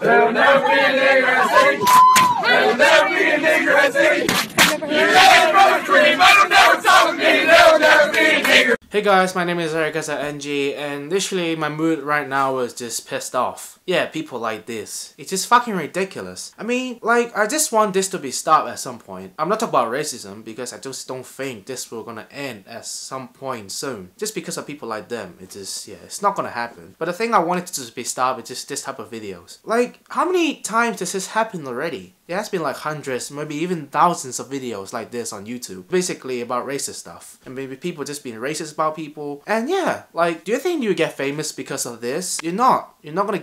There'll never be a nigger I see. There'll never be a nigger I see. You ain't from a cream, but don't never talk to me. There'll never be a nigger. Hey guys, my name is EricSLNG, and literally my mood right now was just pissed off. Yeah, people like this. It's just fucking ridiculous. I mean, like, I just want this to be stopped at some point. I'm not talking about racism because I just don't think this will gonna end at some point soon. Just because of people like them, it just, yeah, it's not gonna happen. But the thing I wanted to be stopped is just this type of videos. Like, how many times does this happen already? There has been like hundreds, maybe even thousands of videos like this on YouTube, basically about racist stuff. And maybe people just being racist about people. And yeah, like, do you think you get famous because of this? You're not. You're not gonna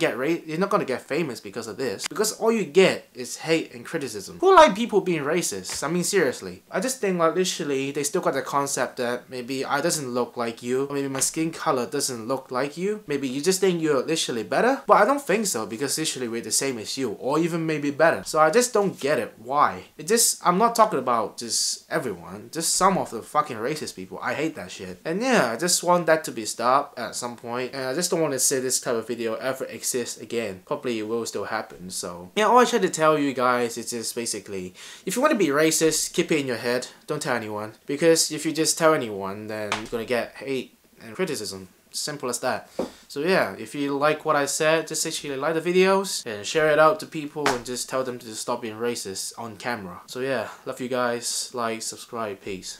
get famous because of this. Because all you get is hate and criticism. Who like people being racist? I mean, seriously. I just think, like, literally, they still got the concept that maybe I doesn't look like you, or maybe my skin color doesn't look like you. Maybe you just think you're literally better. But I don't think so, because literally we're the same as you, or even maybe better. So I just don't get it. Why? It just, I'm not talking about just everyone, just some of the fucking racist people. I hate that shit. And yeah, I just want that to be stopped at some point. And I just don't want to see this type of video ever exist again. Probably it will still happen. So yeah, all I try to tell you guys is just basically, if you want to be racist, keep it in your head. Don't tell anyone. Because if you just tell anyone, then you're gonna get hate and criticism. Simple as that. So yeah, if you like what I said, just actually like the videos and share it out to people and just tell them to stop being racist on camera. So yeah, love you guys, like, subscribe, peace.